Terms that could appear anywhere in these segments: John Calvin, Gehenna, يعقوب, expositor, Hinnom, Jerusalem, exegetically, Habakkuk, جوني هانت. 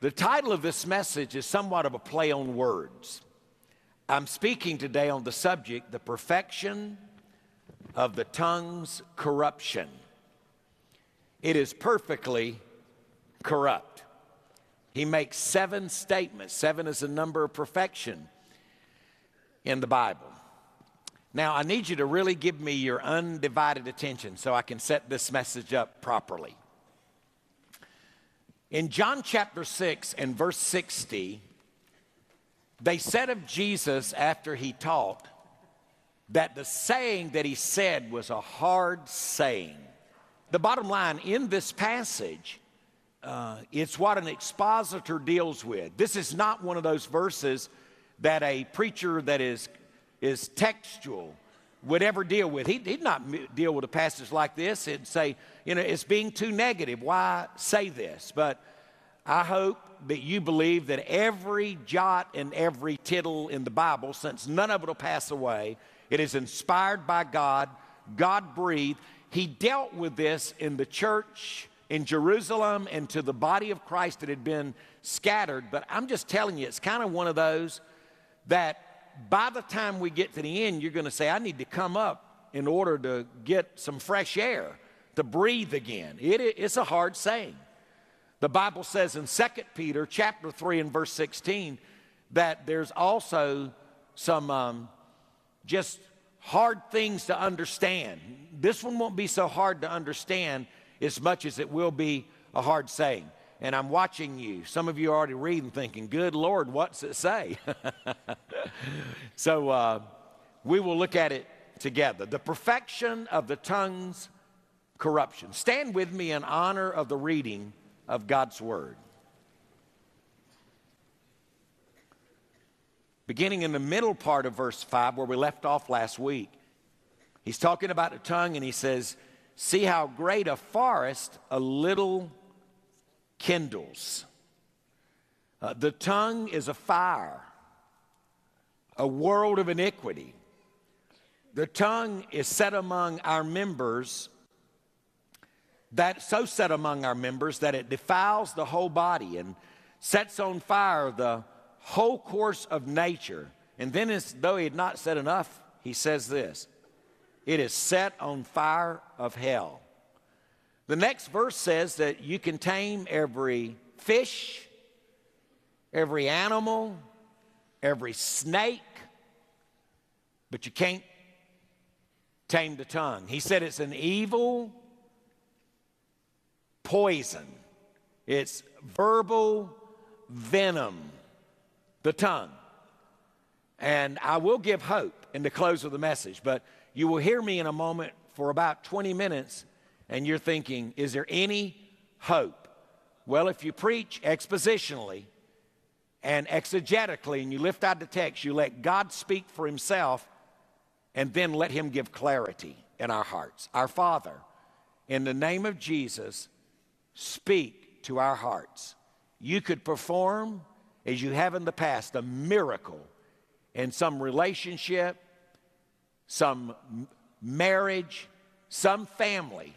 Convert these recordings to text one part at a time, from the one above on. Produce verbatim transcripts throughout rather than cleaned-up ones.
The title of this message is somewhat of a play on words. I'm speaking today on the subject, the perfection of the tongue's corruption. It is perfectly corrupt. He makes seven statements. Seven is the number of perfection in the Bible. Now, I need you to really give me your undivided attention so I can set this message up properly. In John chapter six and verse sixty, they said of Jesus after he taught that the saying that he said was a hard saying. The bottom line in this passage, uh, it's what an expositor deals with. This is not one of those verses that a preacher that is is textual would ever deal with. He did not deal with a passage like this and say, you know, it's being too negative. Why say this? But I hope that you believe that every jot and every tittle in the Bible, since none of it will pass away, it is inspired by God, God-breathed. He dealt with this in the church in Jerusalem and to the body of Christ that had been scattered. But I'm just telling you, it's kind of one of those that by the time we get to the end, you're going to say, I need to come up in order to get some fresh air, to breathe again. It, it's a hard saying. The Bible says in Second Peter chapter three and verse sixteen that there's also some um, just hard things to understand. This one won't be so hard to understand as much as it will be a hard saying. And I'm watching you. Some of you are already reading thinking, good Lord, what's it say? So uh, we will look at it together. The perfection of the tongue's corruption. Stand with me in honor of the reading of God's word. Beginning in the middle part of verse five where we left off last week. He's talking about the tongue and he says, see how great a forest a little kindles. Uh, the tongue is a fire, a world of iniquity. The tongue is set among our members, that so set among our members that it defiles the whole body and sets on fire the whole course of nature. And then, as though he had not said enough, he says this, it is set on fire of hell. The next verse says that you can tame every fish, every animal, every snake, but you can't tame the tongue. He said it's an evil poison. It's verbal venom, the tongue. And I will give hope in the close of the message, but you will hear me in a moment for about twenty minutes. And you're thinking, is there any hope? Well, if you preach expositionally and exegetically and you lift out the text, you let God speak for himself and then let him give clarity in our hearts. Our Father, in the name of Jesus, speak to our hearts. You could perform, as you have in the past, a miracle in some relationship, some marriage, some family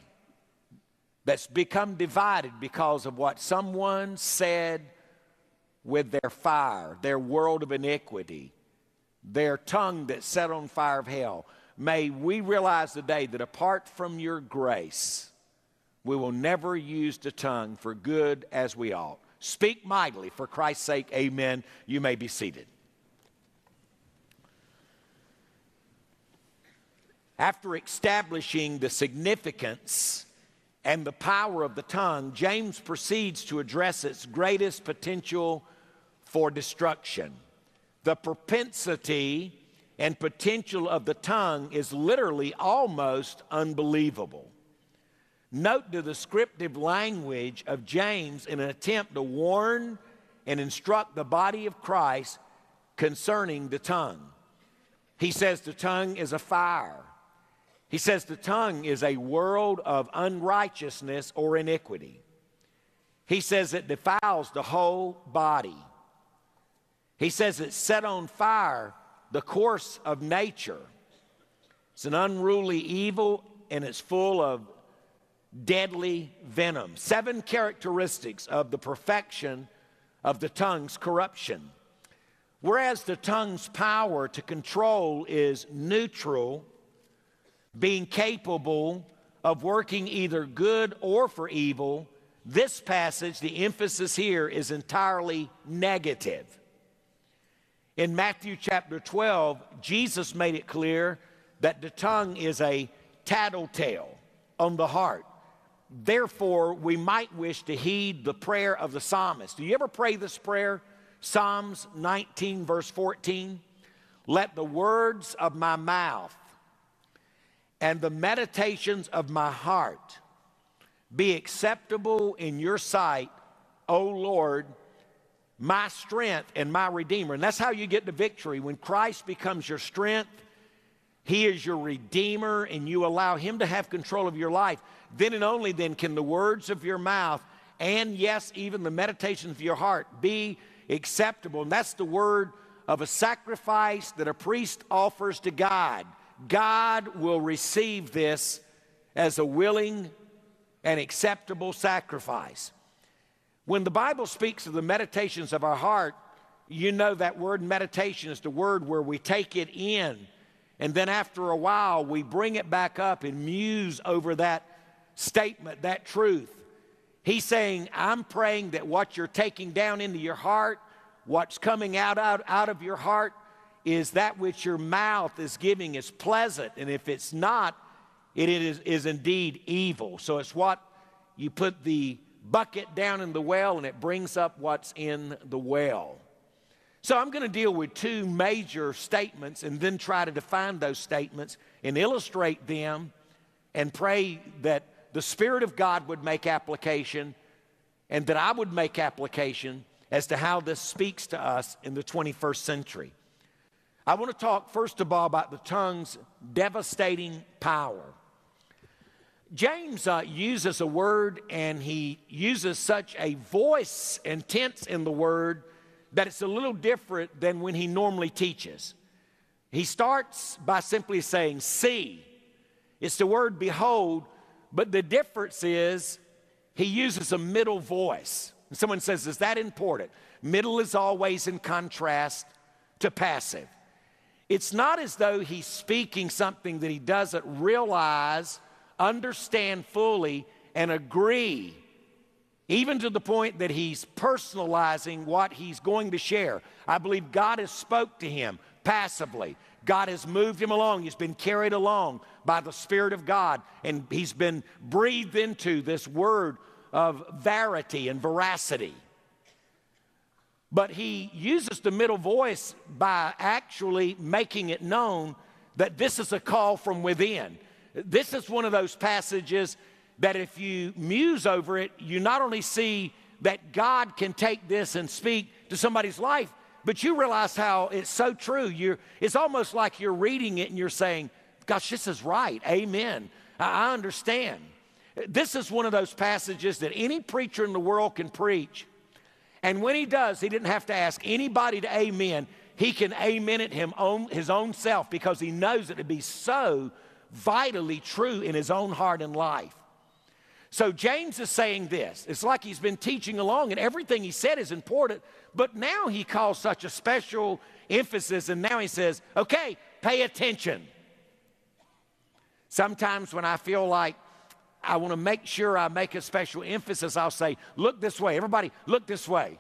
that's become divided because of what someone said with their fire, their world of iniquity, their tongue that's set on fire of hell. May we realize today that apart from your grace, we will never use the tongue for good as we ought. Speak mightily for Christ's sake, amen. You may be seated. After establishing the significance and the power of the tongue, James proceeds to address its greatest potential for destruction. The propensity and potential of the tongue is literally almost unbelievable. Note the descriptive language of James in an attempt to warn and instruct the body of Christ concerning the tongue. He says the tongue is a fire. He says the tongue is a world of unrighteousness or iniquity. He says it defiles the whole body. He says it set on fire the course of nature. It's an unruly evil and it's full of deadly venom. Seven characteristics of the perfection of the tongue's corruption. Whereas the tongue's power to control is neutral, being capable of working either good or for evil, this passage, the emphasis here is entirely negative. In Matthew chapter twelve, Jesus made it clear that the tongue is a tattletale on the heart. Therefore, we might wish to heed the prayer of the psalmist. Do you ever pray this prayer? Psalms nineteen, verse fourteen. Let the words of my mouth and the meditations of my heart be acceptable in your sight, O Lord, my strength and my Redeemer. And that's how you get the victory. When Christ becomes your strength, He is your Redeemer, and you allow Him to have control of your life. Then and only then can the words of your mouth and, yes, even the meditations of your heart be acceptable. And that's the word of a sacrifice that a priest offers to God. God will receive this as a willing and acceptable sacrifice. When the Bible speaks of the meditations of our heart, you know that word meditation is the word where we take it in, and then after a while we bring it back up and muse over that statement, that truth. He's saying, I'm praying that what you're taking down into your heart, what's coming out, out, out of your heart, is that which your mouth is giving is pleasant, and if it's not, it is, is indeed evil. So it's what you put the bucket down in the well, and it brings up what's in the well. So I'm going to deal with two major statements and then try to define those statements and illustrate them and pray that the Spirit of God would make application and that I would make application as to how this speaks to us in the twenty-first century. I want to talk first of all about the tongue's devastating power. James uh, uses a word, and he uses such a voice and tense in the word that it's a little different than when he normally teaches. He starts by simply saying, see. It's the word behold, but the difference is he uses a middle voice. And someone says, is that important? Middle is always in contrast to passive. It's not as though he's speaking something that he doesn't realize, understand fully, and agree, even to the point that he's personalizing what he's going to share. I believe God has spoke to him passively. God has moved him along. He's been carried along by the Spirit of God, and he's been breathed into this word of verity and veracity. But he uses the middle voice by actually making it known that this is a call from within. This is one of those passages that if you muse over it, you not only see that God can take this and speak to somebody's life, but you realize how it's so true. You're, it's almost like you're reading it and you're saying, gosh, this is right, amen, I understand. This is one of those passages that any preacher in the world can preach, and when he does, he didn't have to ask anybody to amen. He can amen it him own, his own self, because he knows it to be so vitally true in his own heart and life. So James is saying this. It's like he's been teaching along, and everything he said is important, but now he calls such a special emphasis, and now he says, okay, pay attention. Sometimes when I feel like I want to make sure I make a special emphasis, I'll say, look this way. Everybody, look this way.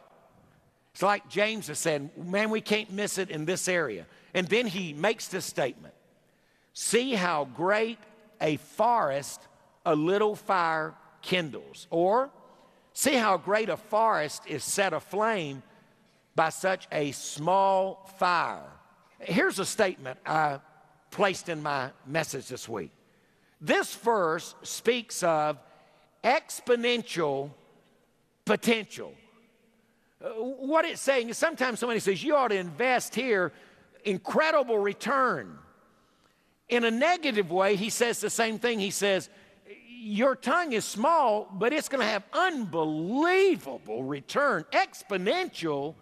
It's like James is saying, man, we can't miss it in this area. And then he makes this statement. See how great a forest a little fire kindles. Or, see how great a forest is set aflame by such a small fire. Here's a statement I placed in my message this week. This verse speaks of exponential potential. What it's saying is sometimes somebody says, you ought to invest here, incredible return. In a negative way, he says the same thing. He says, your tongue is small, but it's going to have unbelievable return, exponential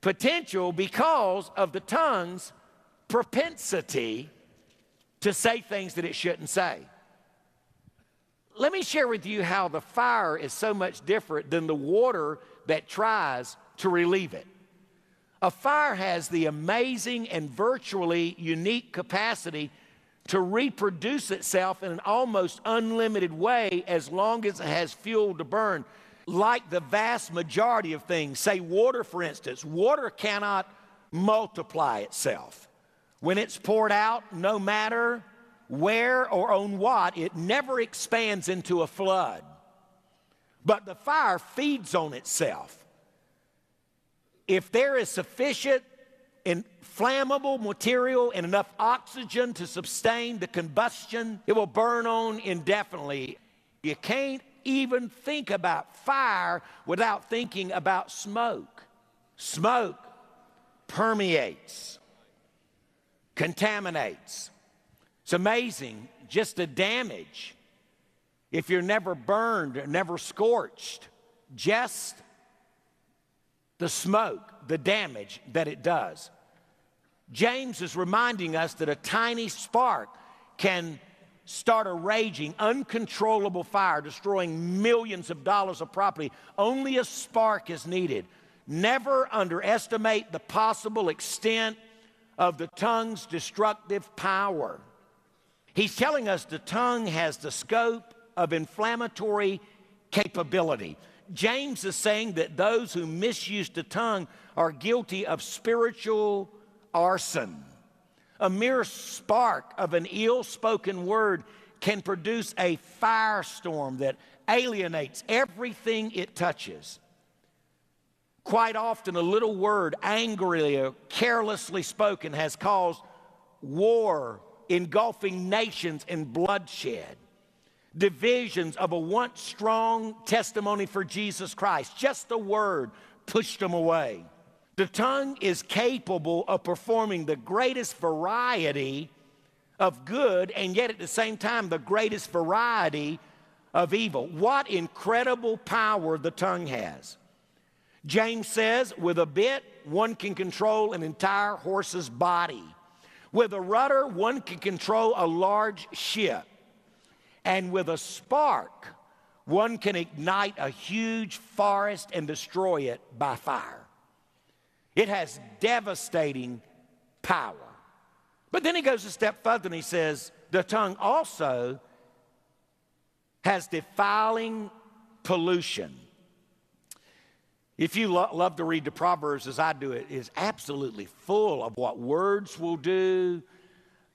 potential because of the tongue's propensity to say things that it shouldn't say. Let me share with you how the fire is so much different than the water that tries to relieve it. A fire has the amazing and virtually unique capacity to reproduce itself in an almost unlimited way as long as it has fuel to burn. Like the vast majority of things, say water, for instance, water cannot multiply itself. When it's poured out, no matter where or on what, it never expands into a flood. But the fire feeds on itself. If there is sufficient inflammable material and enough oxygen to sustain the combustion, it will burn on indefinitely. You can't even think about fire without thinking about smoke. Smoke permeates, contaminates. It's amazing just the damage if you're never burned, never scorched, just the smoke, the damage that it does. James is reminding us that a tiny spark can start a raging, uncontrollable fire, destroying millions of dollars of property. Only a spark is needed. Never underestimate the possible extent of the tongue's destructive power. He's telling us the tongue has the scope of inflammatory capability. James is saying that those who misuse the tongue are guilty of spiritual arson. A mere spark of an ill-spoken word can produce a firestorm that alienates everything it touches. Quite often, a little word angrily or carelessly spoken has caused war, engulfing nations in bloodshed. Divisions of a once strong testimony for Jesus Christ. Just the word pushed them away. The tongue is capable of performing the greatest variety of good, and yet at the same time, the greatest variety of evil. What incredible power the tongue has. James says, with a bit, one can control an entire horse's body. With a rudder, one can control a large ship. And with a spark, one can ignite a huge forest and destroy it by fire. It has devastating power. But then he goes a step further and he says, the tongue also has defiling pollution. If you lo- love to read the Proverbs as I do, it is absolutely full of what words will do,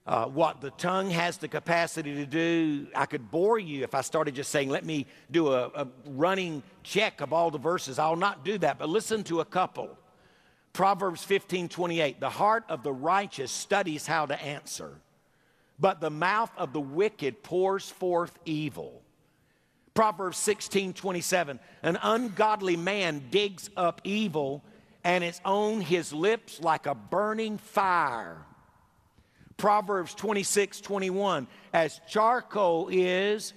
Uh, what the tongue has the capacity to do. I could bore you if I started just saying, let me do a, a running check of all the verses. I'll not do that, but listen to a couple. Proverbs fifteen twenty-eight, the heart of the righteous studies how to answer, but the mouth of the wicked pours forth evil. Proverbs sixteen twenty-seven, an ungodly man digs up evil, and it's on his lips like a burning fire. Proverbs twenty-six twenty-one, as charcoal is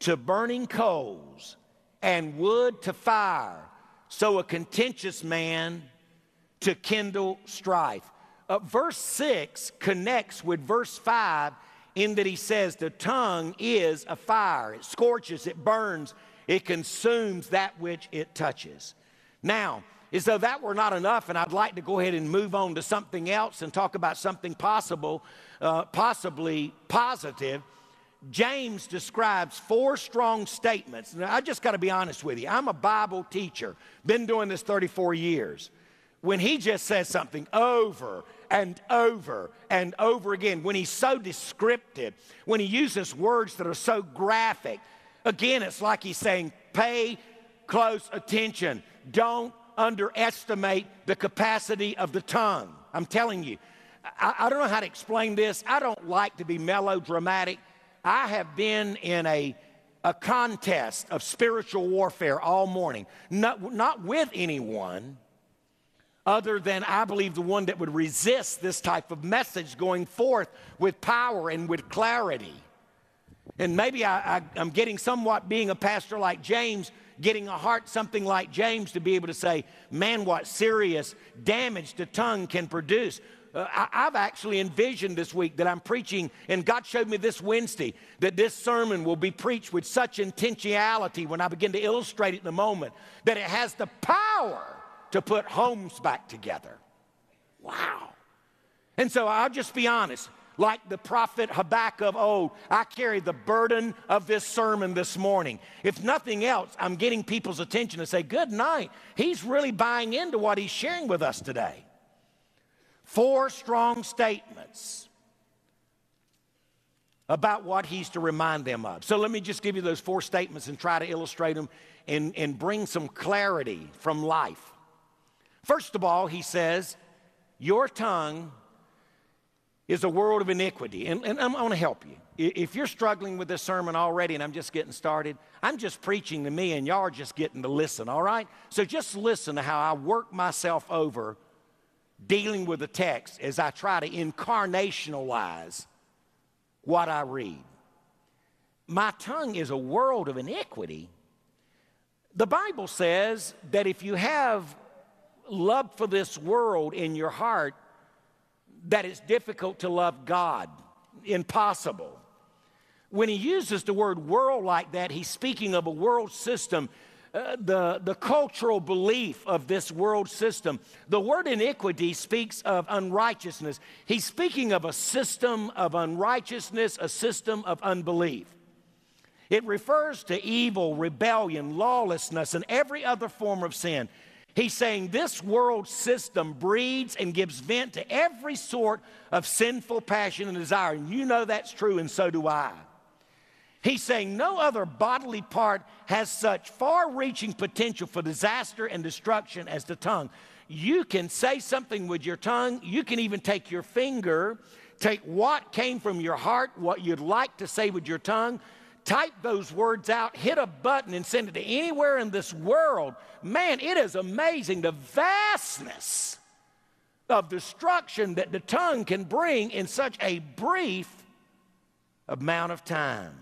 to burning coals and wood to fire, so a contentious man to kindle strife. Uh, verse six connects with verse five in that he says the tongue is a fire. It scorches, it burns, it consumes that which it touches. Now, as though that were not enough, and I'd like to go ahead and move on to something else and talk about something possible, uh, possibly positive, James describes four strong statements. Now, I just got to be honest with you. I'm a Bible teacher, been doing this thirty-four years. When he just says something over and over and over again, when he's so descriptive, when he uses words that are so graphic, again, it's like he's saying, pay close attention. Don't underestimate the capacity of the tongue. I'm telling you, I, I don't know how to explain this. I don't like to be melodramatic. I have been in a, a contest of spiritual warfare all morning, not, not with anyone other than I believe the one that would resist this type of message going forth with power and with clarity. And maybe I, I, I'm getting somewhat, being a pastor like James, getting a heart something like James to be able to say, man, what serious damage the tongue can produce. uh, I, I've actually envisioned this week that I'm preaching, and God showed me this Wednesday that this sermon will be preached with such intentionality when I begin to illustrate it in a moment, that it has the power to put homes back together. Wow. And so I'll just be honest. Like the prophet Habakkuk of old, I carry the burden of this sermon this morning. If nothing else, I'm getting people's attention to say, good night. He's really buying into what he's sharing with us today. Four strong statements about what he's to remind them of. So let me just give you those four statements and try to illustrate them and, and bring some clarity from life. First of all, he says, your tongue is a world of iniquity. And, and I'm going to help you. If you're struggling with this sermon already and I'm just getting started, I'm just preaching to me and y'all are just getting to listen, all right? So just listen to how I work myself over dealing with the text as I try to incarnationalize what I read. My tongue is a world of iniquity. The Bible says that if you have love for this world in your heart, that it's difficult to love God, impossible. When he uses the word world like that, he's speaking of a world system, uh, the, the cultural belief of this world system. The word iniquity speaks of unrighteousness. He's speaking of a system of unrighteousness, a system of unbelief. It refers to evil, rebellion, lawlessness, and every other form of sin. He's saying this world system breeds and gives vent to every sort of sinful passion and desire. And you know that's true, and so do I. He's saying no other bodily part has such far-reaching potential for disaster and destruction as the tongue. You can say something with your tongue. You can even take your finger, take what came from your heart, what you'd like to say with your tongue, type those words out, hit a button, and send it to anywhere in this world. Man, it is amazing the vastness of destruction that the tongue can bring in such a brief amount of time.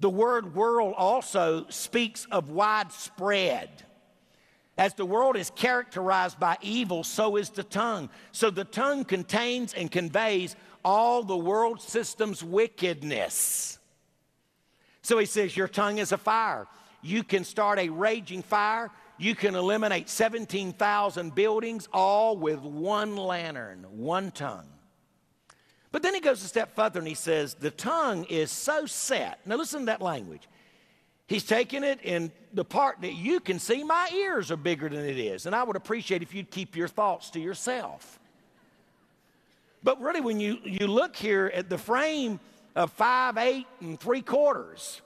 The word world also speaks of widespread. As the world is characterized by evil, so is the tongue. So the tongue contains and conveys all the world system's wickedness. So he says, your tongue is a fire. You can start a raging fire. You can eliminate seventeen thousand buildings, all with one lantern, one tongue. But then he goes a step further and he says, the tongue is so set. Now listen to that language. He's taking it in the part that you can see. My ears are bigger than it is. And I would appreciate if you'd keep your thoughts to yourself. But really, when you, you look here at the frame of five, eight, and three quarters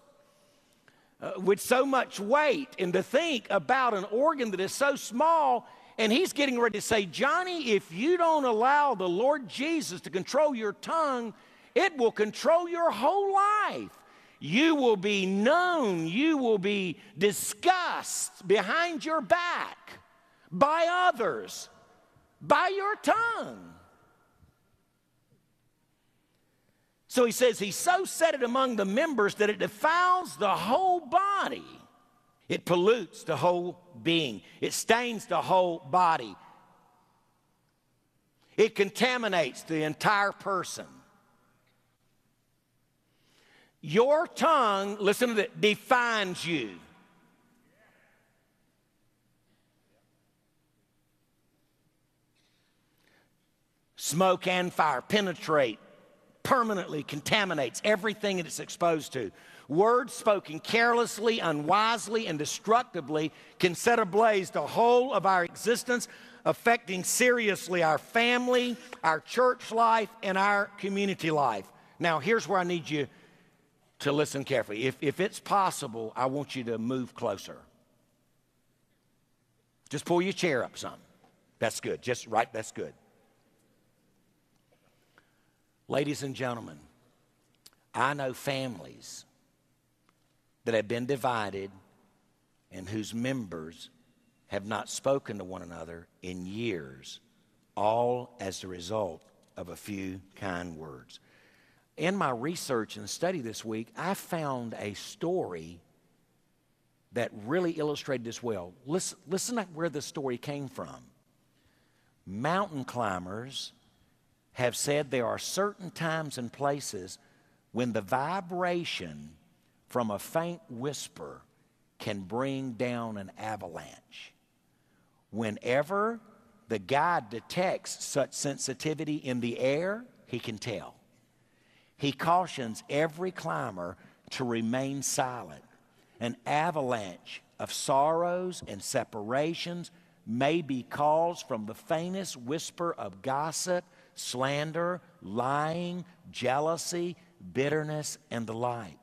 uh, with so much weight, and to think about an organ that is so small, and he's getting ready to say, Johnny, if you don't allow the Lord Jesus to control your tongue, it will control your whole life. You will be known, you will be discussed behind your back by others, by your tongue. So he says, he so set it among the members that it defiles the whole body. It pollutes the whole being. It stains the whole body. It contaminates the entire person. Your tongue, listen to that, defines you. Smoke and fire penetrate. Permanently contaminates everything that it's exposed to. Words spoken carelessly, unwisely, and destructively can set ablaze the whole of our existence, affecting seriously our family, our church life, and our community life. Now, here's where I need you to listen carefully. If, if it's possible, I want you to move closer. Just pull your chair up some. That's good. Just right, that's good. Ladies and gentlemen, I know families that have been divided and whose members have not spoken to one another in years, all as the result of a few kind words. In my research and study this week, I found a story that really illustrated this well. Listen, listen to where this story came from. mountain climbers have said there are certain times and places when the vibration from a faint whisper can bring down an avalanche. Whenever the guide detects such sensitivity in the air, he can tell. He cautions every climber to remain silent. An avalanche of sorrows and separations may be caused from the faintest whisper of gossip, slander, lying, jealousy, bitterness, and the like.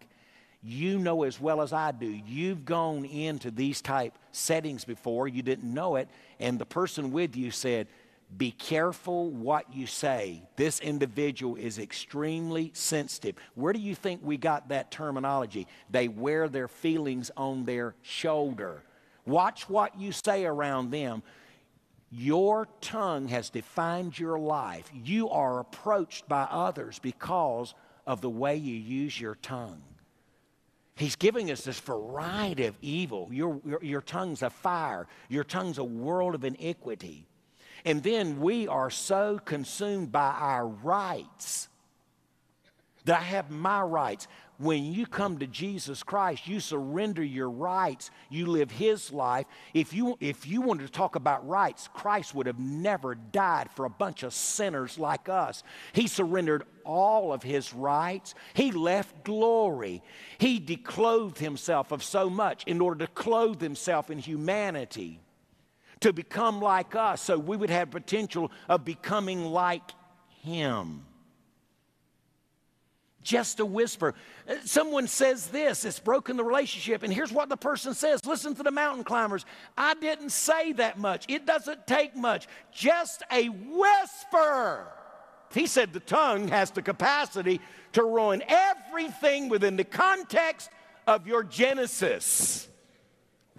You know as well as I do, you've gone into these type settings before, you didn't know it, and the person with you said, be careful what you say. This individual is extremely sensitive. Where do you think we got that terminology? They wear their feelings on their shoulder. Watch what you say around them. Your tongue has defined your life. You are approached by others because of the way you use your tongue. He's giving us this variety of evil. Your, your, your tongue's a fire. Your tongue's a world of iniquity. And then we are so consumed by our rights that I have my rights. When you come to Jesus Christ, you surrender your rights. You live His life. If you, if you wanted to talk about rights, Christ would have never died for a bunch of sinners like us. He surrendered all of His rights. He left glory. He declothed Himself of so much in order to clothe Himself in humanity, to become like us so we would have potential of becoming like Him. Just a whisper. Someone says this, it's broken the relationship, and here's what the person says. Listen to the mountain climbers. I didn't say that much. It doesn't take much. Just a whisper. He said the tongue has the capacity to ruin everything within the context of your Genesis.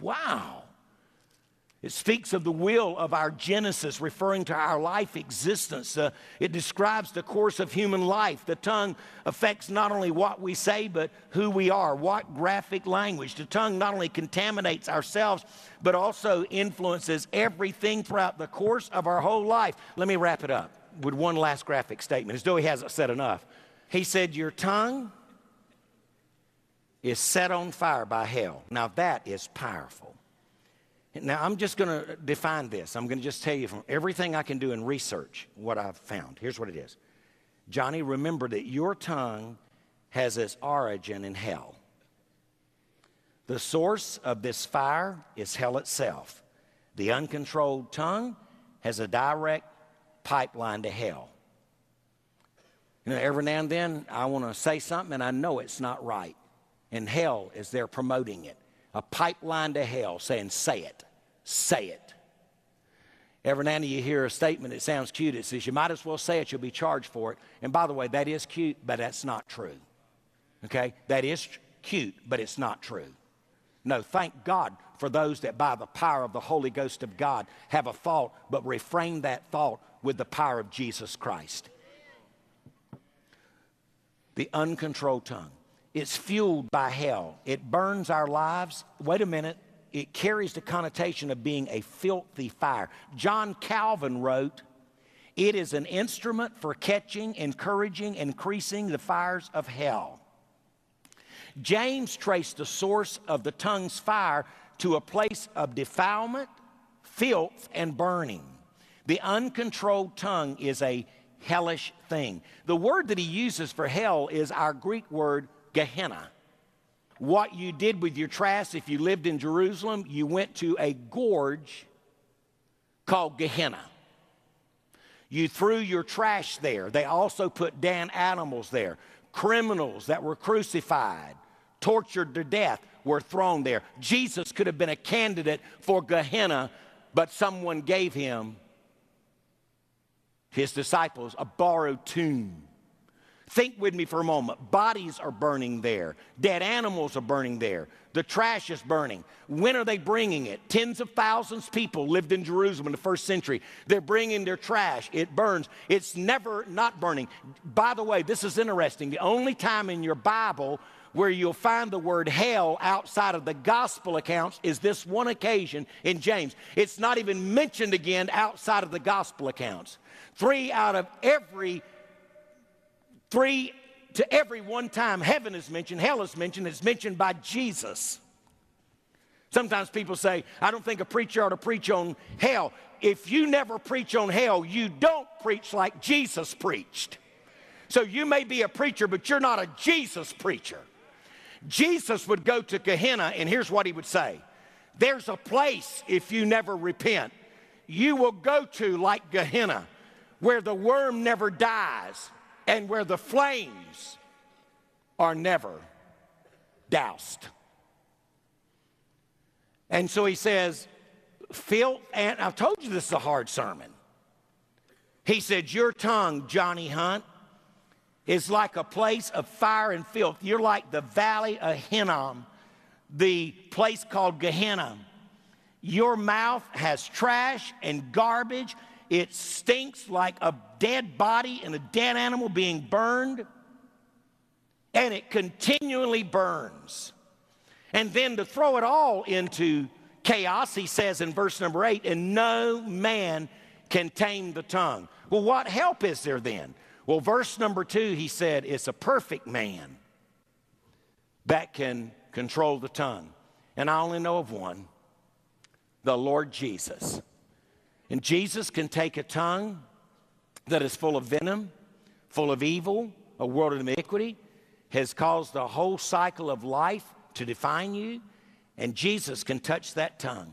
Wow. It speaks of the will of our genesis, referring to our life existence. Uh, it describes the course of human life. The tongue affects not only what we say, but who we are. What graphic language. The tongue not only contaminates ourselves, but also influences everything throughout the course of our whole life. Let me wrap it up with one last graphic statement, as though he hasn't said enough. He said, your tongue is set on fire by hell. Now that is powerful. Now, I'm just going to define this. I'm going to just tell you from everything I can do in research what I've found. Here's what it is. Johnny, remember that your tongue has its origin in hell. The source of this fire is hell itself. The uncontrolled tongue has a direct pipeline to hell. You know, every now and then I want to say something and I know it's not right. And hell is there promoting it. A pipeline to hell saying, say it, say it. Every now and then you hear a statement that sounds cute. It says, you might as well say it, you'll be charged for it. And by the way, that is cute, but that's not true. Okay? That is cute, but it's not true. No, thank God for those that by the power of the Holy Ghost of God have a thought, but reframe that thought with the power of Jesus Christ. The uncontrolled tongue. It's fueled by hell. It burns our lives. Wait a minute. It carries the connotation of being a filthy fire. John Calvin wrote, it is an instrument for catching, encouraging, increasing the fires of hell. James traced the source of the tongue's fire to a place of defilement, filth, and burning. The uncontrolled tongue is a hellish thing. The word that he uses for hell is our Greek word, Gehenna. What you did with your trash, if you lived in Jerusalem, you went to a gorge called Gehenna. You threw your trash there. They also put down animals there. Criminals that were crucified, tortured to death, were thrown there. Jesus could have been a candidate for Gehenna, but someone gave him, his disciples, a borrowed tomb. Think with me for a moment. Bodies are burning there. Dead animals are burning there. The trash is burning. When are they bringing it? Tens of thousands of people lived in Jerusalem in the first century. They're bringing their trash. It burns. It's never not burning. By the way, this is interesting. The only time in your Bible where you'll find the word hell outside of the gospel accounts is this one occasion in James. It's not even mentioned again outside of the gospel accounts. Three out of every, three to every one time heaven is mentioned, hell is mentioned, it's mentioned by Jesus. Sometimes people say, I don't think a preacher ought to preach on hell. If you never preach on hell, you don't preach like Jesus preached. So you may be a preacher, but you're not a Jesus preacher. Jesus would go to Gehenna, and here's what he would say. There's a place, if you never repent, you will go to like Gehenna, where the worm never dies and where the flames are never doused. And so he says, filth, and I told you this is a hard sermon. He said, your tongue, Johnny Hunt, is like a place of fire and filth. You're like the valley of Hinnom, the place called Gehenna. Your mouth has trash and garbage. It stinks like a dead body and a dead animal being burned, and it continually burns. And then to throw it all into chaos, he says in verse number eight, and no man can tame the tongue. Well, what help is there then? Well, verse number two, he said, it's a perfect man that can control the tongue. And I only know of one, the Lord Jesus. And Jesus can take a tongue that is full of venom, full of evil, a world of iniquity, has caused the whole cycle of life to define you, and Jesus can touch that tongue.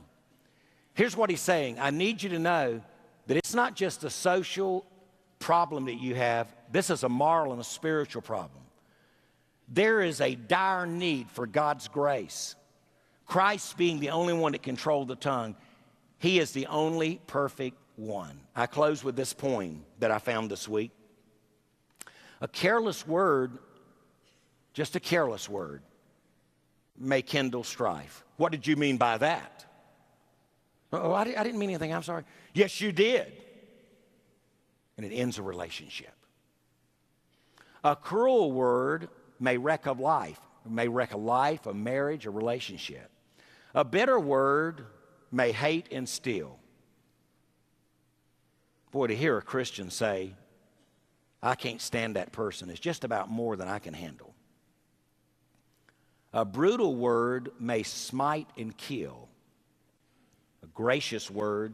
Here's what he's saying. I need you to know that it's not just a social problem that you have. This is a moral and a spiritual problem. There is a dire need for God's grace. Christ being the only one that controlled the tongue, he is the only perfect one. I close with this poem that I found this week. A careless word, just a careless word, may kindle strife. What did you mean by that? Oh, I didn't mean anything, I'm sorry. Yes, you did. And it ends a relationship. A cruel word may wreck a life, may wreck a life, a marriage, a relationship. A bitter word may hate and steal. Boy, to hear a Christian say, I can't stand that person, is just about more than I can handle. A brutal word may smite and kill. A gracious word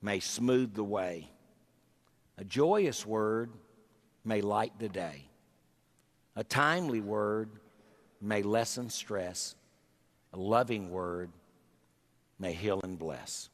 may smooth the way. A joyous word may light the day. A timely word may lessen stress. A loving word may heal and bless.